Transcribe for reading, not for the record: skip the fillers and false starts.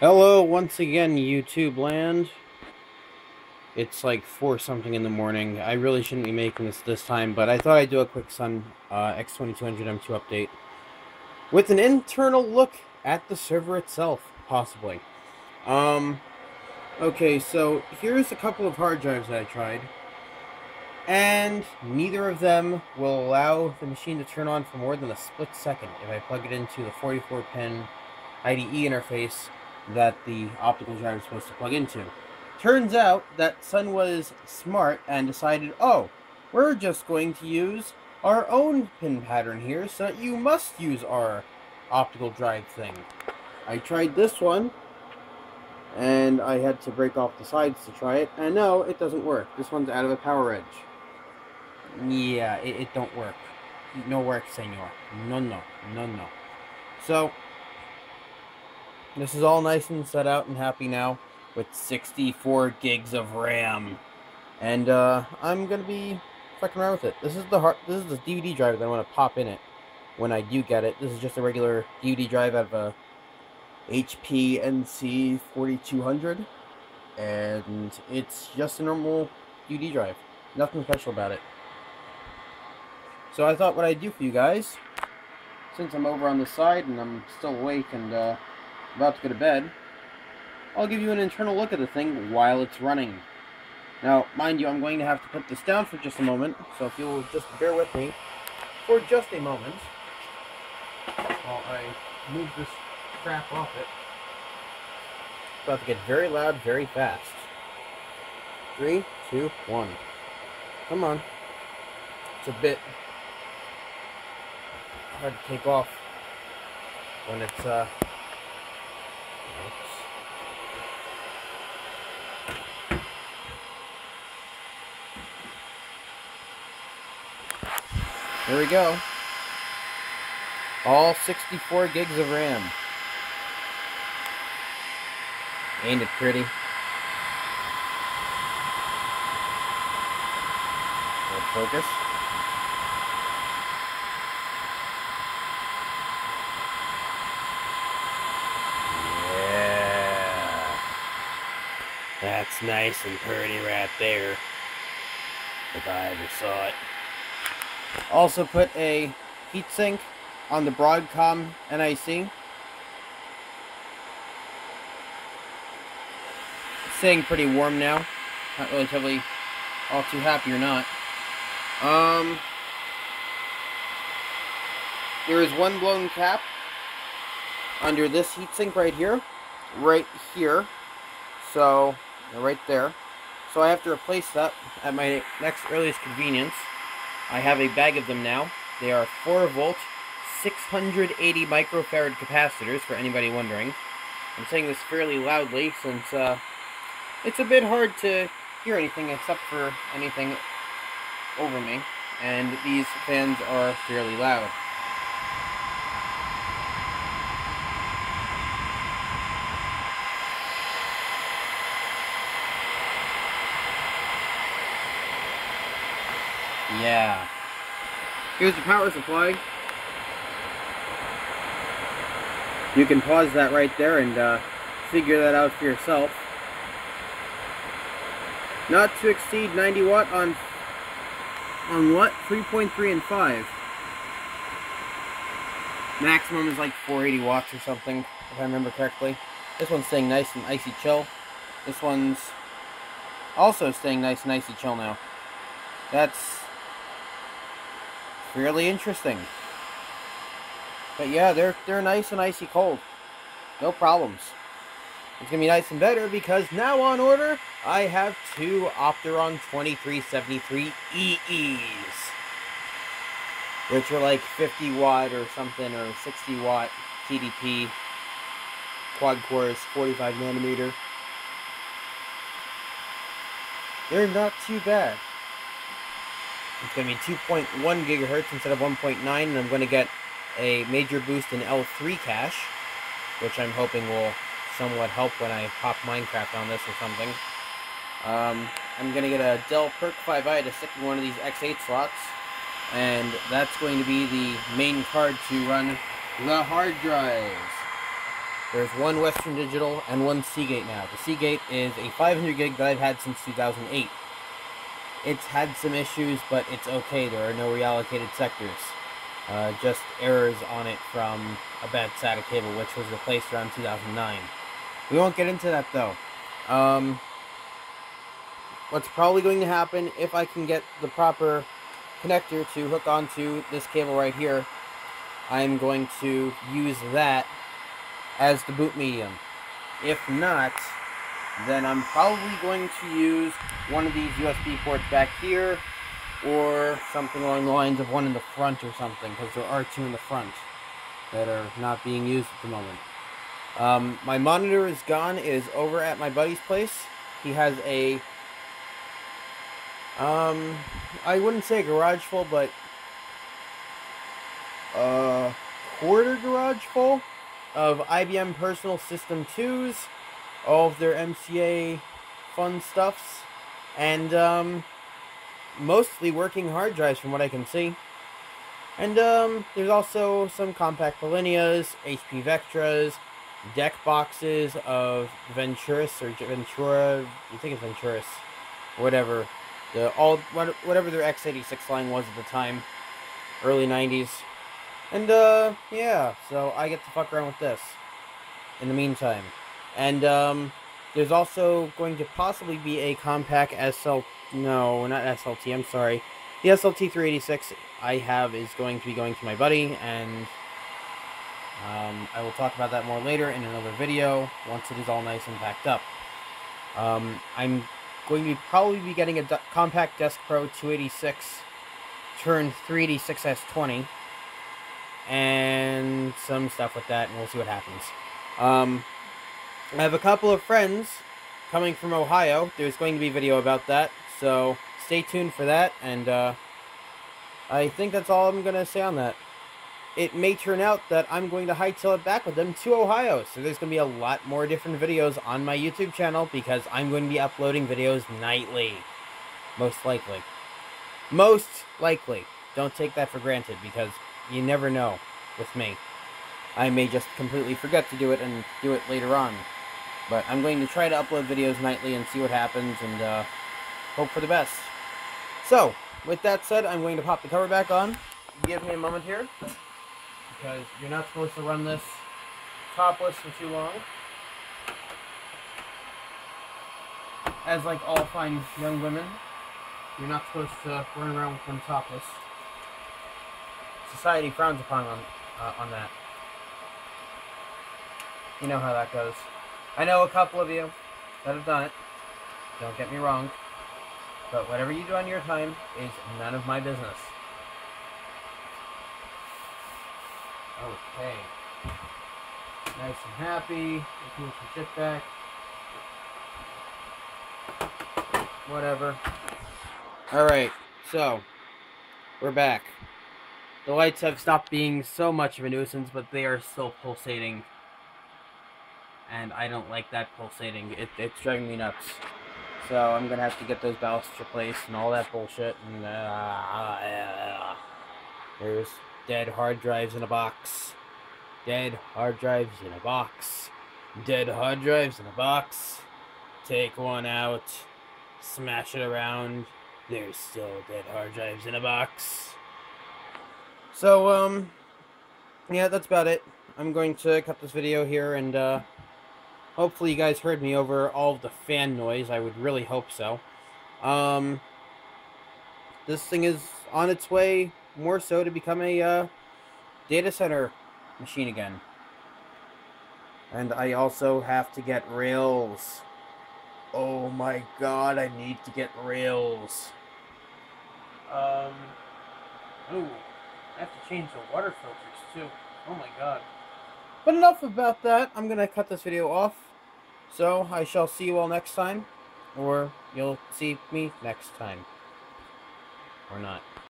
Hello once again, YouTube land. It's like 4-something in the morning. I really shouldn't be making this time, but I thought I'd do a quick Sun X2200 M2 update with an internal look at the server itself, possibly. Okay, so here's a couple of hard drives that I tried, and neither of them will allow the machine to turn on for more than a split second if I plug it into the 44-pin IDE interface that the optical drive is supposed to plug into. Turns out that Sun was smart and decided, oh, we're just going to use our own pin pattern here, so that you must use our optical drive thing. I tried this one, and I had to break off the sides to try it, and no, it doesn't work. This one's out of a PowerEdge. Yeah, it don't work. No work, senor. No, no, no, no. So this is all nice and set out and happy now with 64 gigs of RAM. And I'm going to be fucking around with it. This is the DVD drive that I want to pop in it when I do get it. This is just a regular DVD drive out of a HP NC 4200. And it's just a normal DVD drive. Nothing special about it. So I thought what I'd do for you guys, since I'm over on the side and I'm still awake and about to go to bed, I'll give you an internal look at the thing while it's running. Now, mind you, I'm going to have to put this down for just a moment, so if you'll just bear with me for just a moment while I move this crap off it. It's about to get very loud very fast. 3, 2, 1. Come on. It's a bit hard to take off when it's there we go. All 64 gigs of RAM. Ain't it pretty? Focus. Yeah. That's nice and pretty right there, if I ever saw it. Also put a heatsink on the Broadcom NIC. It's staying pretty warm now. Not relatively all too happy or not. There is one blown cap under this heatsink right here, so right there. So I have to replace that at my next earliest convenience. I have a bag of them now. They are 4-volt, 680 microfarad capacitors, for anybody wondering. I'm saying this fairly loudly since it's a bit hard to hear anything except for anything over me, and these fans are fairly loud. Yeah. Here's the power supply. You can pause that right there and figure that out for yourself. Not to exceed 90 watt on what? 3.3 and 5. Maximum is like 480 watts or something, if I remember correctly. This one's staying nice and icy chill. This one's also staying nice and icy chill now. That's fairly interesting. But yeah, they're nice and icy cold. No problems. It's going to be nice and better because now on order, I have 2 Opteron 2373 EEs. Which are like 50 watt or something, or 60 watt TDP. Quad cores, 45 nanometer. They're not too bad. It's going to be 2.1 gigahertz instead of 1.9, and I'm going to get a major boost in L3 cache, which I'm hoping will somewhat help when I pop Minecraft on this or something. I'm going to get a Dell Perc 5i to stick in one of these X8 slots, and that's going to be the main card to run the hard drives. There's one Western Digital and one Seagate now. The Seagate is a 500 gig that I've had since 2008. It's had some issues, but it's okay. There are no reallocated sectors. Just errors on it from a bad SATA cable, which was replaced around 2009. We won't get into that, though. What's probably going to happen, if I can get the proper connector to hook onto this cable right here, I'm going to use that as the boot medium. If not, then I'm probably going to use one of these USB ports back here, or something along the lines of one in the front or something, because there are two in the front that are not being used at the moment. My monitor is gone. It is over at my buddy's place. He has a, I wouldn't say a garage full, but a quarter garage full of IBM Personal System 2s, all of their MCA fun stuffs, and mostly working hard drives from what I can see. And there's also some Compact Millennias, HP Vectras, deck boxes of Venturis or Ventura, I think it's Venturis, whatever. Whatever their x86 line was at the time, early 90s. And yeah, so I get to fuck around with this in the meantime. And there's also going to possibly be a Compact SLT, no, not SLT, I'm sorry. The SLT 386 I have is going to be going to my buddy, and I will talk about that more later in another video once it is all nice and packed up. I'm going to probably be getting a Compact Deskpro 286 turned 386S20 and some stuff with that, and we'll see what happens. I have a couple of friends coming from Ohio. There's going to be a video about that, so stay tuned for that. And I think that's all I'm going to say on that. It may turn out that I'm going to hightail it back with them to Ohio, so there's going to be a lot more different videos on my YouTube channel, because I'm going to be uploading videos nightly. Most likely. Most likely. Don't take that for granted, because you never know with me. I may just completely forget to do it and do it later on. But I'm going to try to upload videos nightly and see what happens, and hope for the best. So, with that said, I'm going to pop the cover back on. Give me a moment here, because you're not supposed to run this topless for too long. As like all fine young women, you're not supposed to run around with them topless. Society frowns upon on that. You know how that goes. I know a couple of you that have done it. Don't get me wrong. But whatever you do on your time is none of my business. Okay. Nice and happy. Let's move some shit back. Whatever. Alright, so we're back. The lights have stopped being so much of a nuisance, but they are still pulsating. And I don't like that pulsating. It's driving me nuts. So I'm going to have to get those ballasts replaced and all that bullshit. And there's dead hard drives in a box. Dead hard drives in a box. Dead hard drives in a box. Take one out. Smash it around. There's still dead hard drives in a box. So, yeah, that's about it. I'm going to cut this video here, and hopefully you guys heard me over all of the fan noise. I would really hope so. This thing is on its way more so to become a data center machine again. And I also have to get rails. Oh my god, I need to get rails. Ooh, I have to change the water filters too. Oh my god. But enough about that. I'm going to cut this video off. So, I shall see you all next time. Or, you'll see me next time. Or not.